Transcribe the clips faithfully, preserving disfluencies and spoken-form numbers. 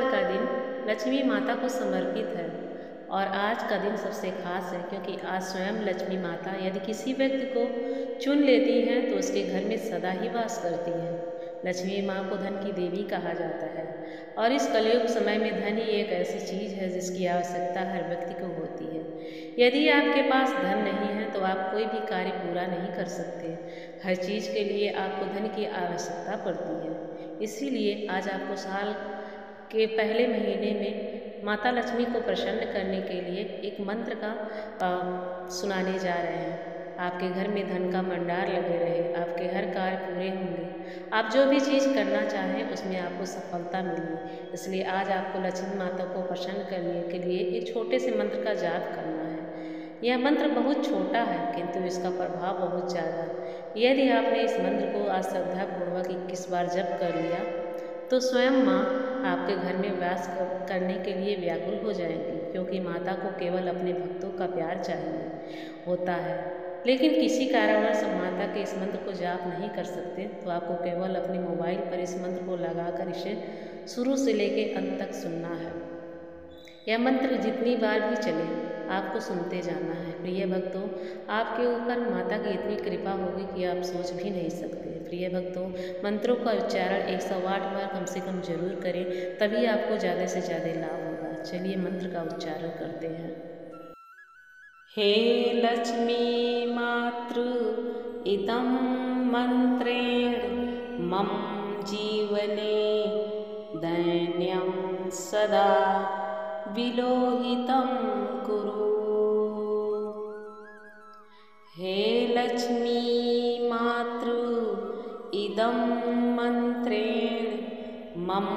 बुधवार का दिन लक्ष्मी माता को समर्पित है और आज का दिन सबसे खास है क्योंकि आज स्वयं लक्ष्मी माता यदि किसी व्यक्ति को चुन लेती हैं तो उसके घर में सदा ही वास करती हैं। लक्ष्मी माँ को धन की देवी कहा जाता है और इस कलयुग समय में धन ही एक ऐसी चीज़ है जिसकी आवश्यकता हर व्यक्ति को होती है। यदि आपके पास धन नहीं है तो आप कोई भी कार्य पूरा नहीं कर सकते। हर चीज़ के लिए आपको धन की आवश्यकता पड़ती है। इसीलिए आज आपको साल के पहले महीने में माता लक्ष्मी को प्रसन्न करने के लिए एक मंत्र का आ, सुनाने जा रहे हैं। आपके घर में धन का भंडार लगे रहे, आपके हर कार्य पूरे होंगे, आप जो भी चीज़ करना चाहें उसमें आपको सफलता मिले। इसलिए आज आपको लक्ष्मी माता को प्रसन्न करने के लिए एक छोटे से मंत्र का जाप करना है। यह मंत्र बहुत छोटा है किंतु इसका प्रभाव बहुत ज़्यादा है। यदि आपने इस मंत्र को आज श्रद्धापूर्वक इक्कीस बार जप कर लिया तो स्वयं माँ आपके घर में वास करने के लिए व्याकुल हो जाएंगी, क्योंकि माता को केवल अपने भक्तों का प्यार चाहिए होता है। लेकिन किसी कारणवश माता के इस मंत्र को जाप नहीं कर सकते तो आपको केवल अपने मोबाइल पर इस मंत्र को लगाकर इसे शुरू से लेके अंत तक सुनना है। यह मंत्र जितनी बार भी चले आपको सुनते जाना है। प्रिय भक्तों, आपके ऊपर माता की इतनी कृपा होगी कि आप सोच भी नहीं सकते। प्रिय भक्तों, मंत्रों का उच्चारण एक सौ आठ बार कम से कम जरूर करें, तभी आपको ज़्यादा से ज़्यादा लाभ होगा। चलिए मंत्र का उच्चारण करते हैं। हे लक्ष्मी मातृ इदं मंत्रेण मम जीवने दैन्यं सदा विलोहितं कुरु। हे लक्ष्मी मातृ इदं मंत्रेण मम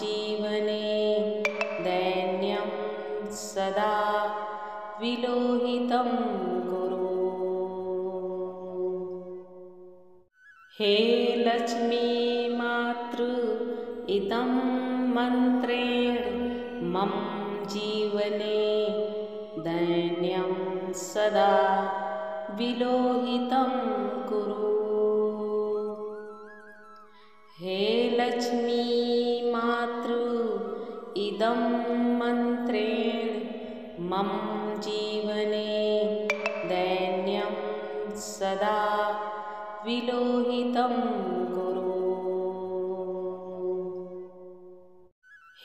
जीवने दैन्यं सदा विलोहितं कुरु। हे लक्ष्मी मातृ इदं मंत्रेण मम जीवने दैन्यं सदा विलोहितं कुरु। हे लक्ष्मी मातृ इदं मंत्रेण मम जीवने दैन्यं सदा विलोहितं कुरु।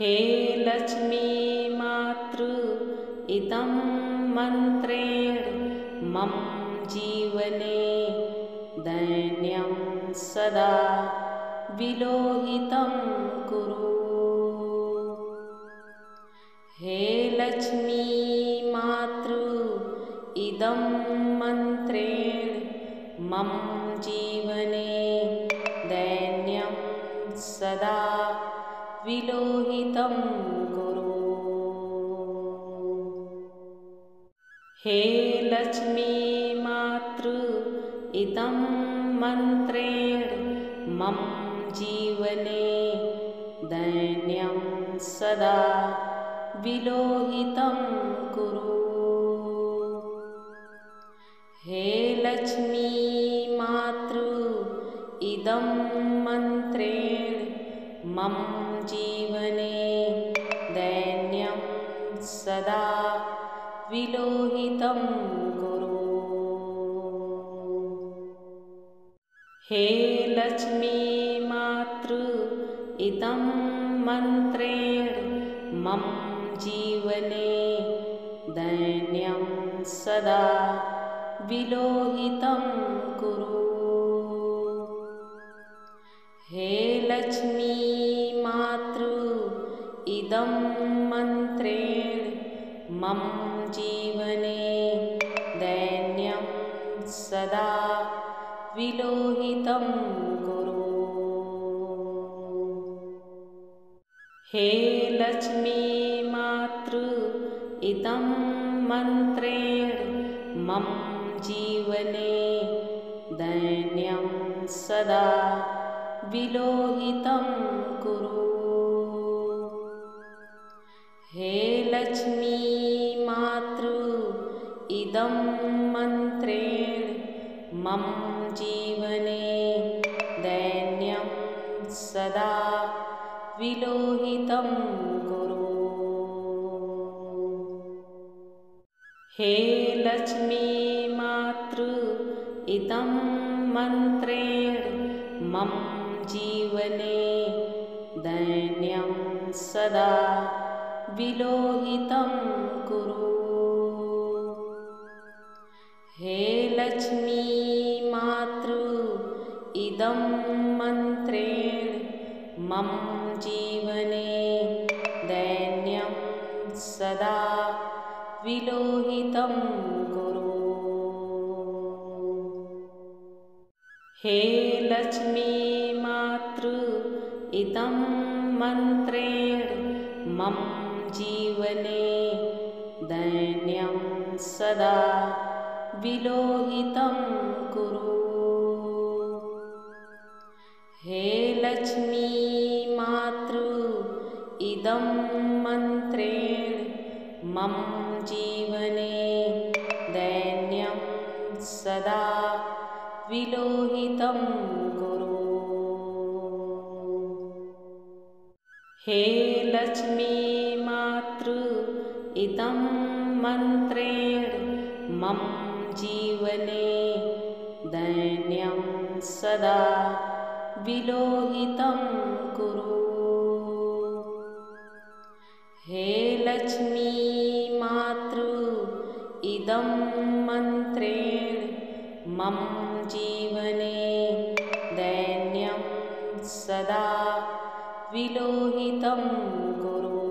हे लक्ष्मी मातृ इदं मंत्रेण मम जीवने दैन्यं सदा विलोहितं कुरु। हे लक्ष्मी मातृ इदं मंत्रेण मम जीवने दैन्यं सदा विलोहितं कुरु। हे लक्ष्मी मातृ इदं मंत्रेण मम जीवने दैन्यं सदा विलोहितं कुरु। हे लक्ष्मी मातृ इदं मंत्रेण मम जीवने दैन्यं सदा विलोहितं कुरु। हे लक्ष्मी मातृ इदं मंत्रेण मम जीवने दैन्यं सदा विलोहितं कुरु। हे लक्ष्मी मातृ इदं मंत्रेण मम जीवने दैन्यं सदा विलोहितं कुरु। हे लक्ष्मी मातृ इदं मंत्रेण मम जीवने दैन्यं सदा विलोहितं कुरु। हे लक्ष्मी मातृ इदं मंत्रेण मम जीवने दैन्यं सदा विलोहितं। हे लक्ष्मी मातृ इदं मंत्रेण मम जीवने दैन्यं सदा विलोहितं कुरु। हे लक्ष्मी मातृ इदं मंत्रेण मम जीवने दैन्यं सदा विलोहितं कुरु। हे लक्ष्मी मातृ इदं मंत्रेण मम जीवने दैन्यं सदा विलोहितं कुरु। हे लक्ष्मी मातृ इदं मंत्रेण मम जीवने दैन्यं सदा विलोहितं कुरु। हे लक्ष्मी मातृ इदं मंत्रेण मम जीवने दैन्यं सदा विलोहितं कुरु।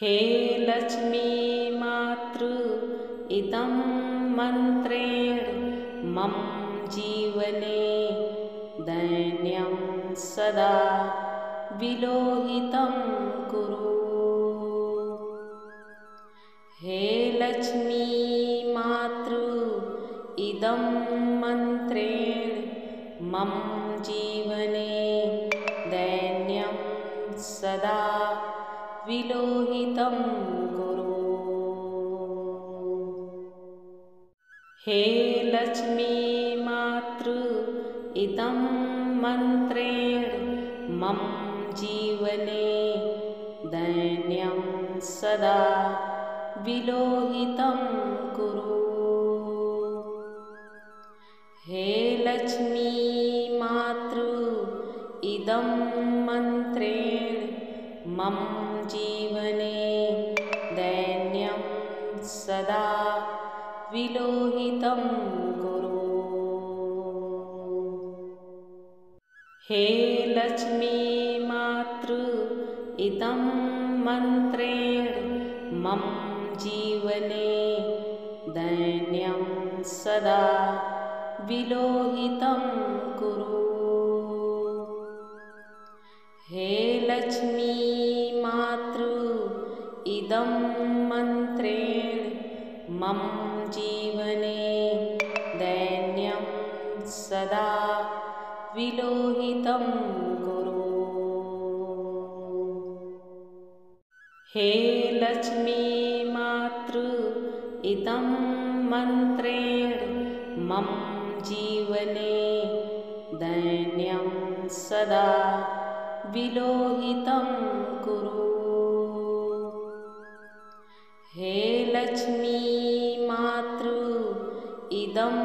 हे लक्ष्मी मातृ इदं मंत्रेण मम जीवने दैन्यं सदा विलोहितं कुरु। हे लक्ष्मी मातृ इदं मंत्रेण मम जीवने दैन्यं सदा विलोहितं कुरु। हे लक्ष्मी मातृ इदं मंत्रेण मम जीवने दैन्यं सदा विलोहितं कुरु। हे लक्ष्मी मातृ इदं मंत्रेण मम जीवने दैन्यं सदा विलोहितं कुरु। हे लक्ष्मी मातृ इदं मंत्रेण मम जीवने दैन्यं सदा विलोहितं कुरु। हे लक्ष्मी मातृ इदं मंत्रेण मम जीवने दैन्यं सदा विलोहितं कुरु। हे लक्ष्मी मातृ इदं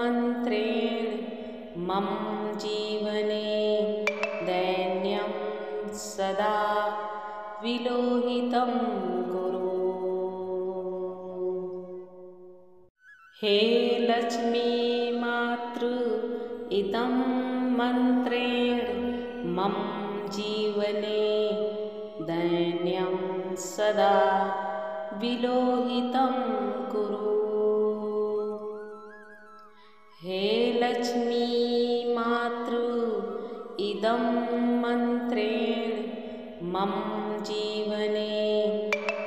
मंत्रेण मम जीवने दैन्यं सदा विलोहितं कुरु। हे लक्ष्मी मातृ इदं मंत्रेण मम जीवने दैन्यं सदा विलोहितं कुरु। हे लक्ष्मी मातृ इदं मंत्रेण मम जीवने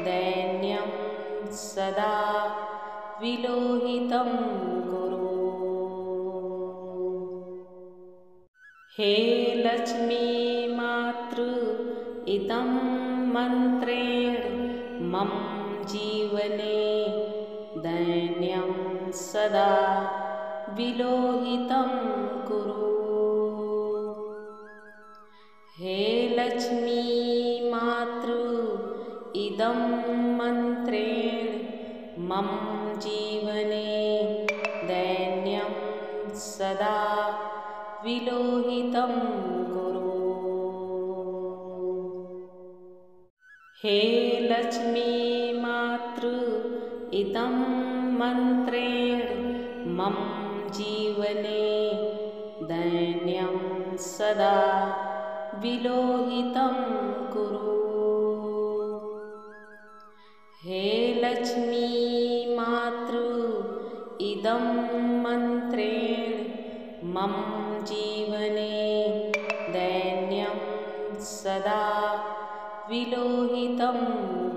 दैन्यं सदा विलोहितं कुरु। हे लक्ष्मी मातृ इदं मंत्रेण मम जीवने दैन्यं सदा विलोहितं कुरु। हे लक्ष्मी मातृ इदं मंत्रेण मम जीवने दैन्यं सदा विलोहितं कुरु। हे लक्ष्मी मातृ इदं मंत्रेण मम जीवने दैन्यं सदा विलोहितं कुरु। हे लक्ष्मी मातृ इदं मन्त्रेण मम जीवने दैन्यं सदा विलोहितं कुरु। हे लक्ष्मी मातृ इदं मन्त्रेण मम जीवने दैन्यं सदा विलोहितं कुरु। हे लक्ष्मी मातृ इदं मन्त्रेण मम जीवने दैन्यं सदा विलोहितं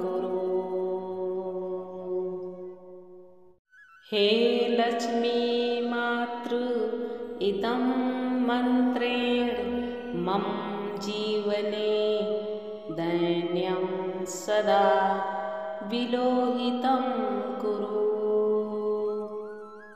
कुरु। हे लक्ष्मी मातृ इदं मन्त्रेण मम जीवने दैन्यं सदा विलोहितं कुरु।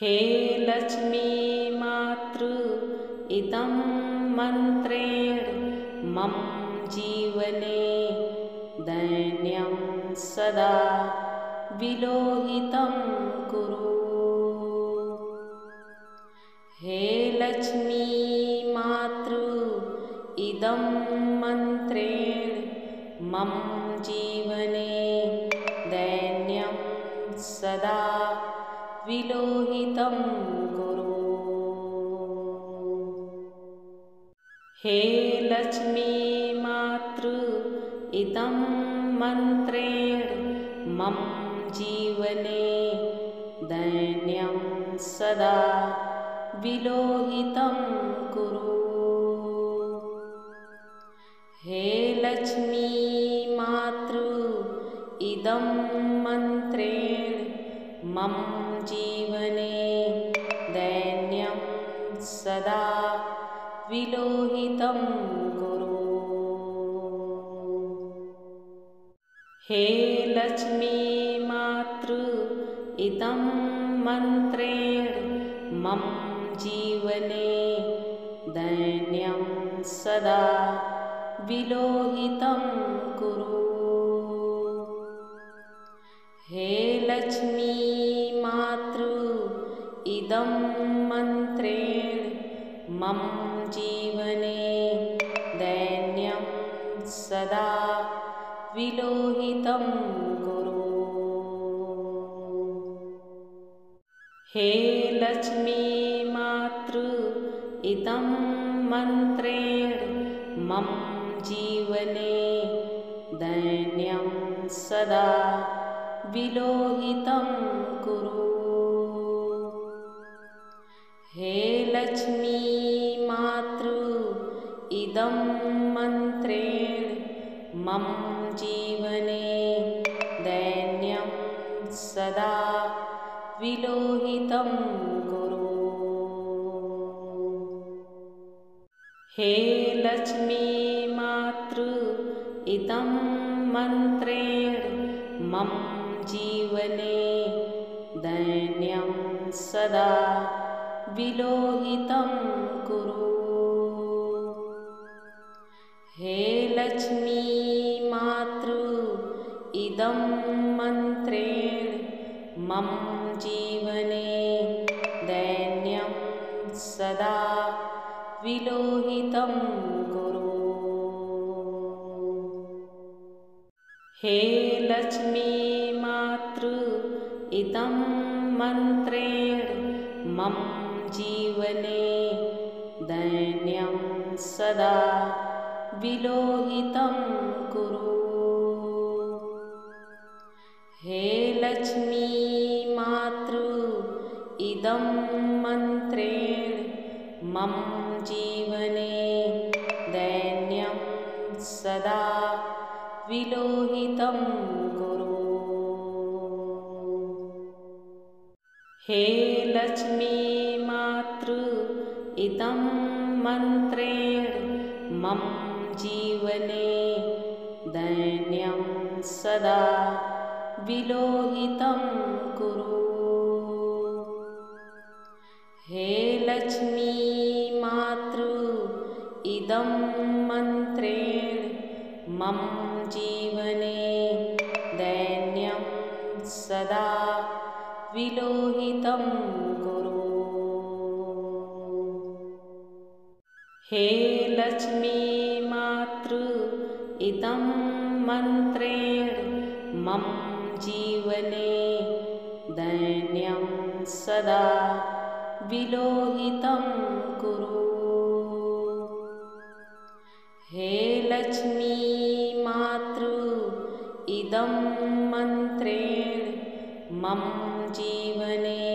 हे लक्ष्मी मातृ इदं मन्त्रेण मम जीवने दैन्यं सदा विलोहितं कुरु। हे लक्ष्मी मातृ इदं मन्त्रेण मम जीवने दैन्यं सदा विलोहितं कुरु। हे लक्ष्मी मातृ इदं मन्त्रेण मम जीवने दैन्यं सदा विलोहितं कुरु। हे लक्ष्मी मातृ इदं मन्त्रेण मम जीवने दैन्यं सदा विलोहितं कुरु। हे लक्ष्मी मातृ इदं मन्त्रेण मम जीवने दैन्यं सदा विलोहितं कुरु। हे लक्ष्मी मातृ इदं मन्त्रेण मम जीवने दैन्यं सदा विलोहितं कुरु। हे लक्ष्मी मातृ इदं मन्त्रेण मम जीवने दैन्यं सदा विलोहितं कुरु। हे लक्ष्मी मातृ इदं मन्त्रेण मम जीवने दैन्यं सदा विलोहितं कुरु। हे लक्ष्मी मातृ इदं मन्त्रेण मम जीवने दैन्यं सदा विलोहितं कुरु। हे लक्ष्मी मातृ इदं मन्त्रेण मम जीवने दैन्यं सदा विलोहितं कुरु। हे लक्ष्मी मातृ इदं मन्त्रेण मम जीवने दैन्यं सदा विलोहितं कुरु। हे लक्ष्मी मातृ इदं मन्त्रेण मम जीवने दैन्यं सदा विलोहितं कुरु। हे लक्ष्मी मातृ इदं मन्त्रेण मम जीवने दैन्यं सदा विलोहितं कुरु। हे लक्ष्मी मातृ इदं मन्त्रेण मम युगले दैन्यं सदा विलोहितं कुरु। हे लक्ष्मी मातृ इदं मन्त्रेण मम जीवने दैन्यं सदा विलोहितं कुरु। हे लक्ष्मी मातृ इदं मन्त्रेण मम जीवने दैन्यं सदा विलोहितं कुरु। हे लक्ष्मी मातृ इदं मन्त्रेण मम जीवने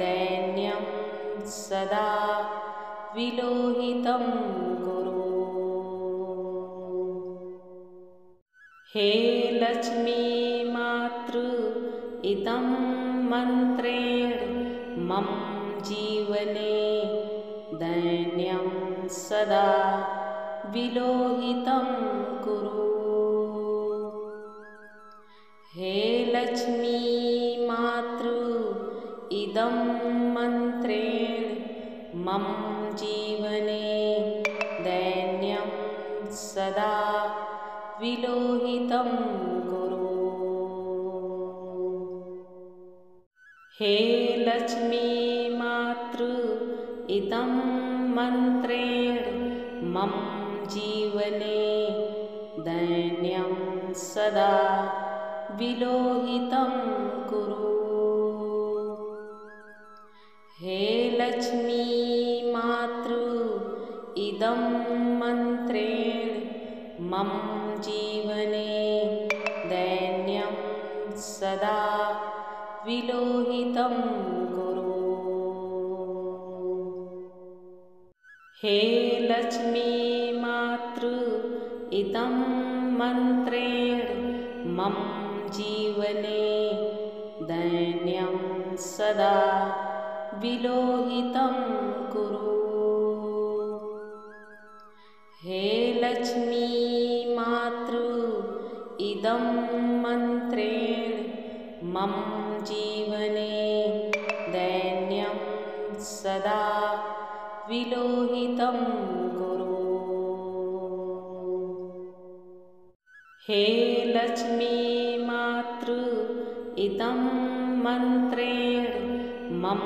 दैन्यं सदा विलोहितं कुरु। हे लक्ष्मी मातृ इदं मन्त्रेण मम जीवने दैन्यं सदा विलोहितं कुरु। हे लक्ष्मी मातृ इदं मन्त्रेण मम जीवने दैन्यं सदा विलोहितं कुरु। हे लक्ष्मी मातृ इदं मन्त्रेण मम जीवने दैन्यं सदा विलोहितं कुरु। हे लक्ष्मी मातृ इदं मन्त्रेण मम जीवने दैन्यं सदा विलोहितं कुरु। हे लक्ष्मी मातृ इदं मन्त्रेण मम जीवने दैन्यं सदा विलोहितं कुरु। हे लक्ष्मी मातृ इदं मन्त्रेण मम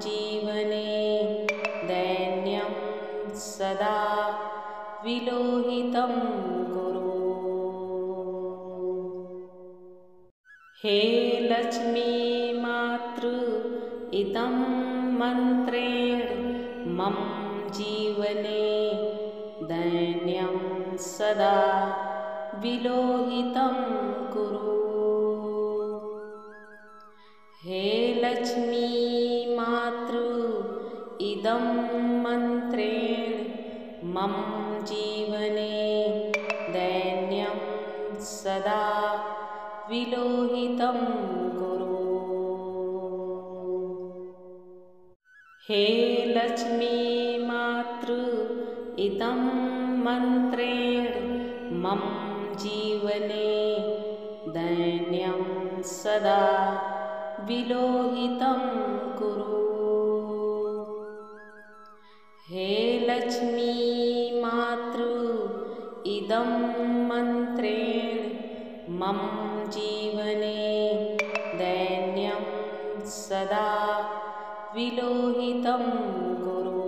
जीवने दैन्यं सदा विलोहितं कुरु। हे लक्ष्मी मातृ इदं मन्त्रेण मम जीवने दैन्यं सदा विलोहितं कुरु। हे लक्ष्मी मातृ इदं मन्त्रेण मम जीवने दैन्यं सदा विलोहितं कुरु। हे लक्ष्मी मातृ इदं मन्त्रेण मम जीवने दैन्यं सदा विलोहितं कुरु। हे लक्ष्मी मातृ इदं मन्त्रेण मम जीवने दैन्यं सदा विलोहितं कुरु।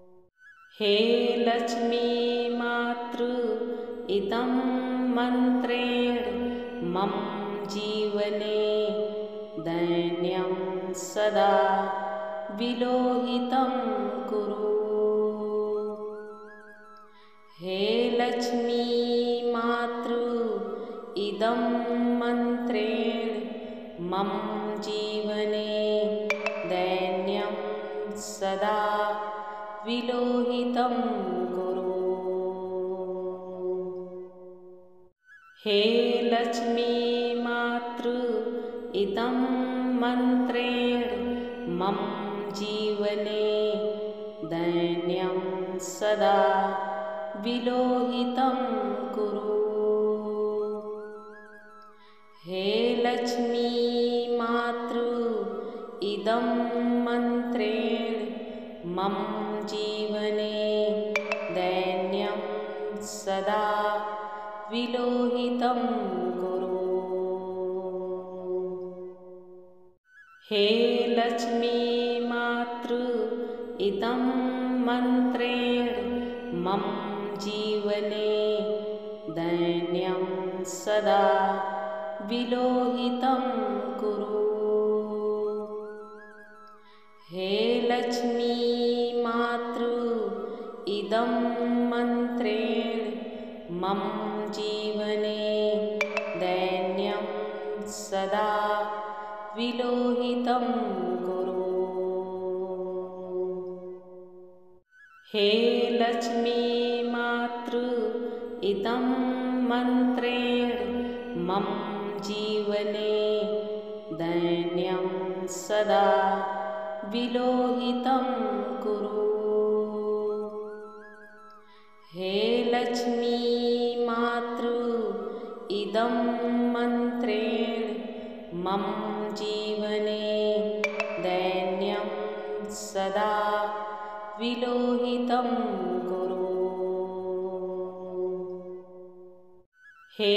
हे लक्ष्मी मातृ इदं मन्त्रेण मम जीवने दैन्यं सदा विलोहितं कुरु। हे लक्ष्मी मातृ इदं मन्त्रेण मम जीवने दैन्यं सदा विलोहितं कुरु। हे लक्ष्मी मातृ इदं मन्त्रेण मम जीवने दैन्यं सदा विलोहितं कुरु। हे लक्ष्मी मातृ इदं मन्त्रेण मम जीवने दैन्यं सदा विलोहितं कुरु। हे लक्ष्मी मातृ इदं मन्त्रेण मम जीवने दैन्यं सदा विलोहितं कुरु। हे लक्ष्मी मातृ इदं मन्त्रेण मम जीवने दैन्यं सदा विलोहितं कुरु। हे लक्ष्मी मातृ इदं मन्त्रेण मम जीवने दैन्यं सदा विलोहितं कुरु। हे लक्ष्मी मातृ इदं मन्त्रेण मम जीवने दैन्यं सदा विलोहितं कुरु। हे लक्ष्मी मातृ इदं मन्त्रेण मम जीवने दैन्यं सदा विलोहितं कुरु। हे लक्ष्मी मातृ इदं मन्त्रेण मम जीवने दैन्यं सदा विलोहितं कुरु। हे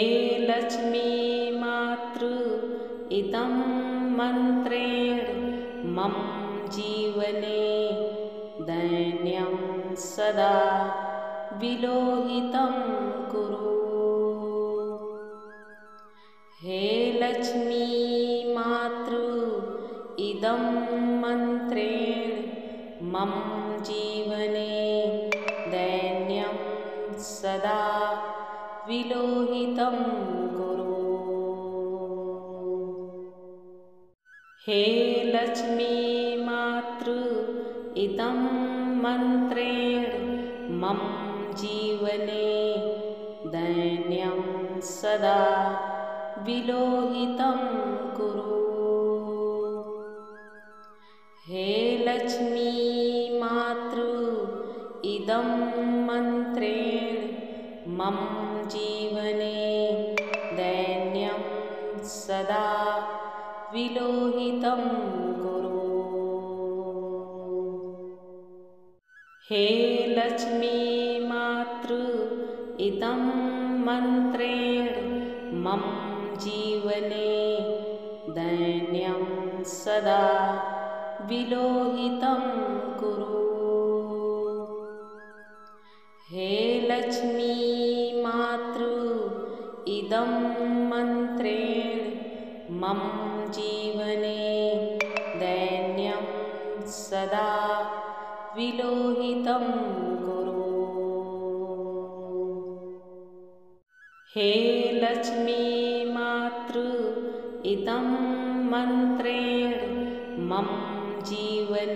लक्ष्मी मातृ इदं मन्त्रेण मम जीवने दैन्यं सदा विलोहितं कुरु। हे लक्ष्मी मातृ इदं मन्त्रेण मम जीवने दैन्यं सदा विलोहितं कुरु। हे लक्ष्मी मातृ इदं मन्त्रेण मम जीवने दैन्यं सदा विलोहितं कुरु। हे लक्ष्मी मातृ इदं मन्त्रेण मम जीवने दैन्यं सदा विलोहितं कुरु। हे लक्ष्मी मातृ इदं मन्त्रेण मम जीवने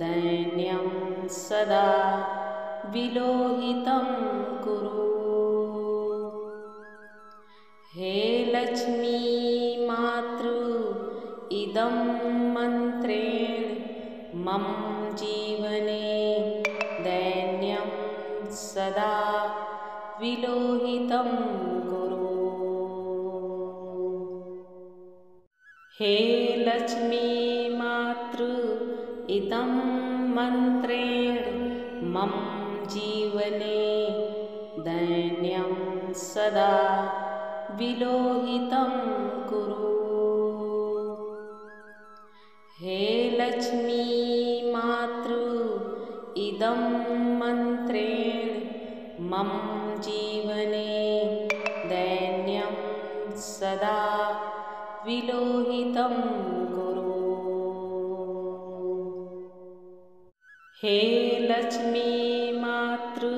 दैन्यं सदा विलोहितं कुरु। हे लक्ष्मी मातृ इदं मन्त्रेण मम जीवने दैन्यं सदा विलोहितं कुरु। हे लक्ष्मी मातृ इदं मन्त्रेण मम जीवने दैन्यं सदा विलोहितं कुरु। हे लक्ष्मी मातृ इदं मन्त्रेण मम जीवने दैन्यं सदा विलोहितं कुरु। हे लक्ष्मी मातृ इदं मन्त्रेण मम जीवने दैन्यं सदा विलोहितं कुरु। हे लक्ष्मी मातृ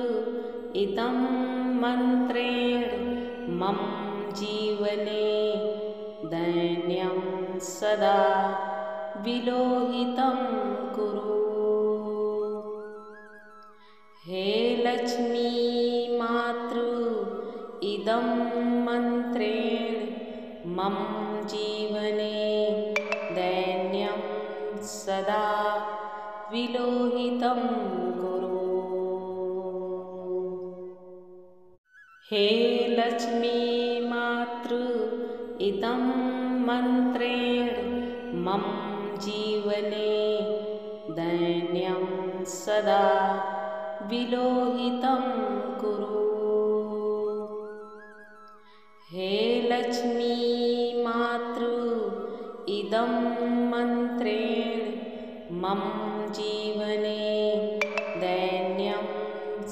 इदं मन्त्रेण मम जीवने दैन्यं सदा विलोहितं कुरु। हे लक्ष्मी मातृ इदं मन्त्रेण मम जीवने दैन्यं सदा विलोहितं कुरु। विलोहितं कुरु। हे लक्ष्मी मातृ इदं मन्त्रेण मम जीवने दैन्यं सदा विलोहितं कुरु। हे लक्ष्मी मातृ इदं मन्त्रेण मम जीवने दैन्यं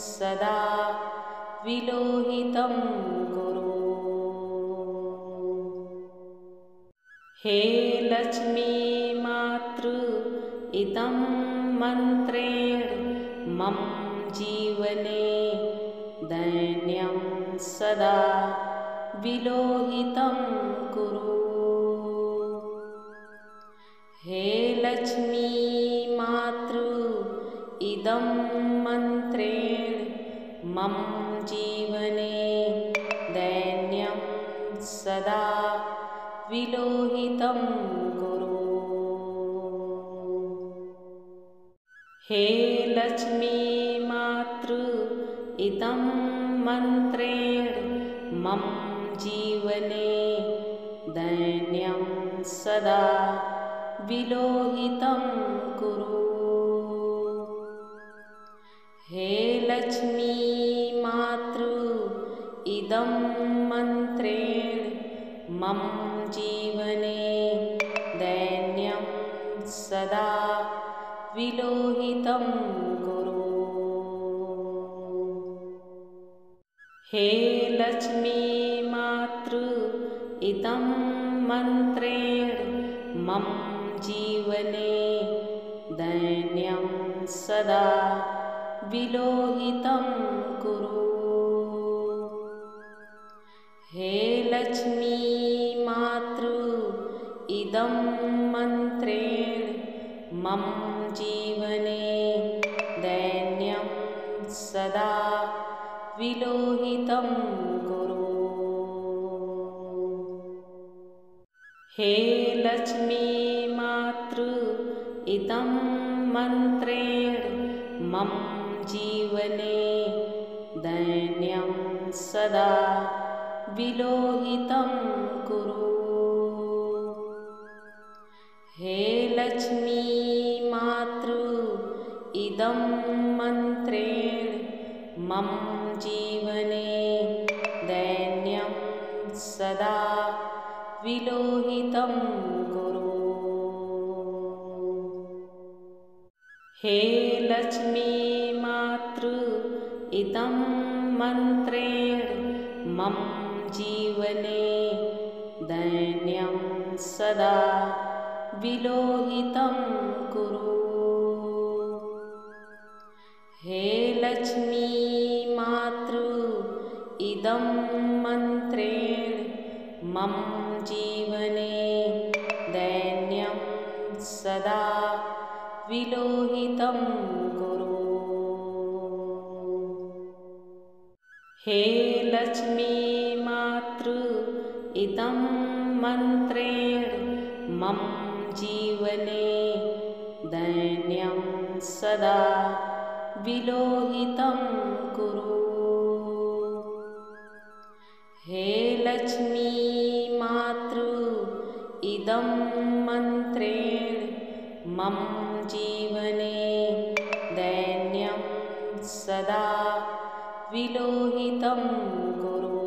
सदा विलोहितं कुरु। हे लक्ष्मी मातृ इदं मन्त्रेण मम जीवने दैन्यं सदा विलोहितं कुरु। हे लक्ष्मी मातृ इदं मन्त्रेण मम जीवने दैन्यं सदा विलोहितं कुरु। हे लक्ष्मी मातृ इदं मन्त्रेण मम जीवने दैन्यं सदा विलोहितं कुरु। हे लक्ष्मी मातृ इदं मन्त्रेण मम जीवने दैन्यं सदा विलोहितं कुरु। हे लक्ष्मी मातृ इदं मन्त्रेण मम जीवने दैन्यं सदा विलोहितं कुरु। हे लक्ष्मी मातृ इदं मन्त्रेण मम जीवने दैन्यं सदा विलोहितं कुरु। हे लक्ष्मी मातृ इदं मन्त्रेण मम जीवने दैन्यं सदा विलोहितं कुरु। हे लक्ष्मी मातृ इदं मन्त्रेण मम जीवने दैन्यं सदा विलोहितं कुरु। हे लक्ष्मी मातृ इदं मन्त्रेण मम जीवने दैन्यं सदा विलोहितं कुरु। हे लक्ष्मी मातृ इदं मन्त्रेण मम जीवने दैन्यं सदा विलोहितं कुरु।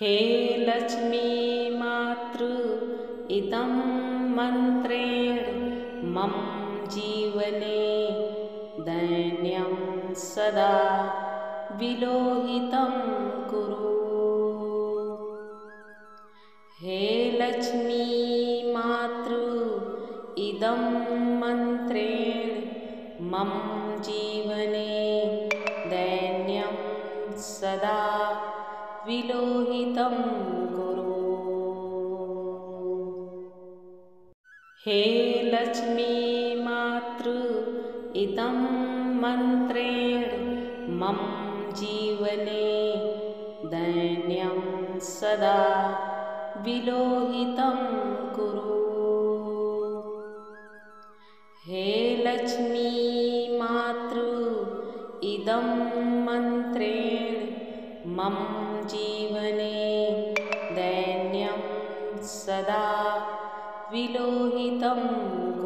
हे लक्ष्मी मातृ इदं मन्त्रेण मम जीवने दैन्यं सदा विलोहितं कुरु। हे लक्ष्मी मातृ इदं मन्त्रेण मम जीवने दैन्यं सदा विलोहितं कुरु। हे लक्ष्मी मातृ इदं मन्त्रेण मम जीवने दैन्यं सदा विलोहितं कुरु। हे लक्ष्मी मातृ इदं मन्त्रेण मम जीवने दैन्यं सदा विलोहितं कुरु। हे लक्ष्मी मातृ इदं मन्त्रेण मम जीवने दैन्यं सदा विलोहितं कुरु। विलोहितम्।